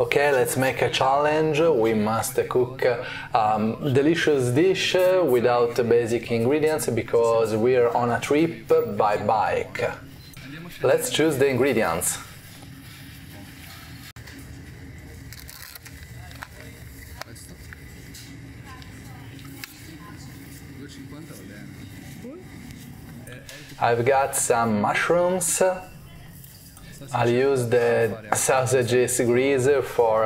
Okay, let's make a challenge. We must cook delicious dish without basic ingredients because we are on a trip by bike. Let's choose the ingredients. I've got some mushrooms. I'll use the sausages grease for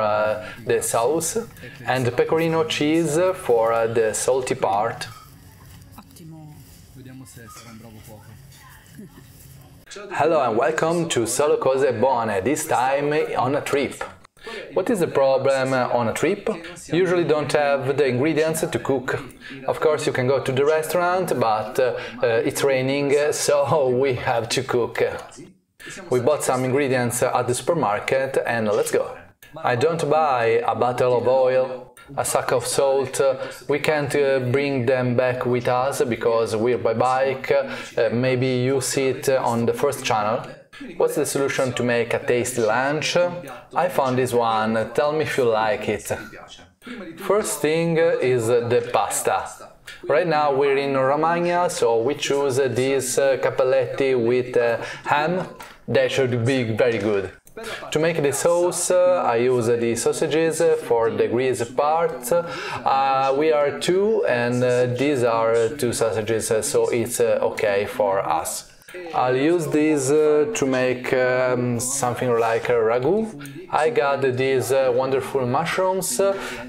the sauce and pecorino cheese for the salty part. Hello and welcome to Solo cose buone, this time on a trip. What is the problem on a trip? You usually don't have the ingredients to cook. Of course, you can go to the restaurant, but it's raining, so we have to cook. We bought some ingredients at the supermarket and let's go. I don't buy a bottle of oil, a sack of salt. We can't bring them back with us because we're by bike. Maybe you see it on the first channel. What's the solution to make a tasty lunch? I found this one, tell me if you like it. First thing is the pasta. Right now we're in Romagna, so we choose these cappelletti with ham. They should be very good. To make the sauce, I use the sausages for the grease part. We are two and these are two sausages, so it's okay for us. I'll use these to make something like a ragu. I got these wonderful mushrooms,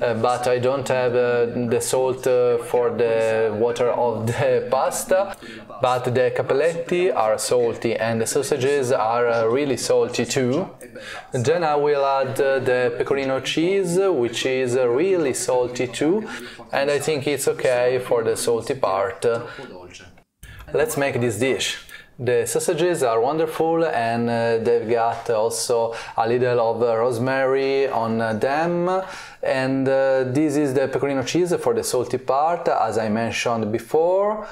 but I don't have the salt for the water of the pasta. But the cappelletti are salty and the sausages are really salty too. Then I will add the pecorino cheese, which is really salty too. And I think it's okay for the salty part. Let's make this dish. The sausages are wonderful and they've got also a little of rosemary on them, and this is the pecorino cheese for the salty part, as I mentioned before.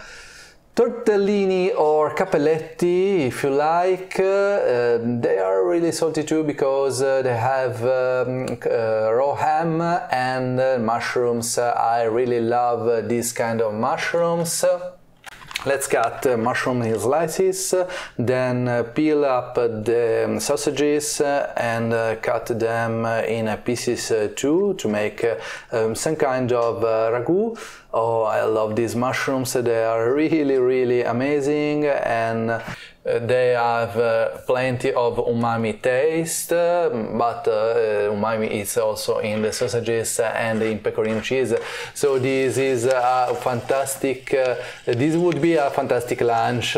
Tortellini or cappelletti, if you like, they are really salty too because they have raw ham and mushrooms. I really love this kind of mushrooms. Let's cut mushroom in slices, then peel up the sausages and cut them in pieces too to make some kind of ragu. Oh, I love these mushrooms, they are really, really amazing and they have plenty of umami taste, but umami is also in the sausages and in pecorino cheese. So this is a fantastic, this would be a fantastic lunch.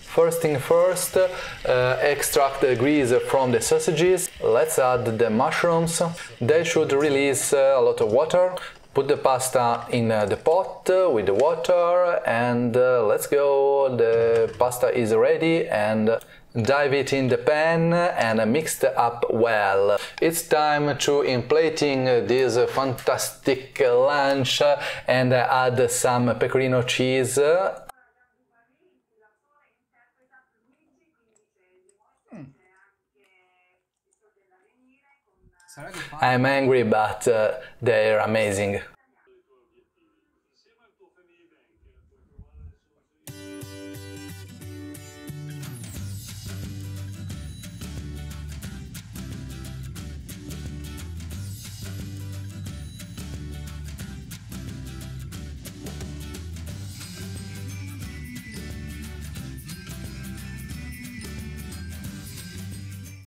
First thing first, extract the grease from the sausages. Let's add the mushrooms. They should release a lot of water. Put the pasta in the pot with the water and let's go. The pasta is ready and dive it in the pan and mix it up well. It's time to emplating this fantastic lunch and add some pecorino cheese. I'm angry, but they're amazing.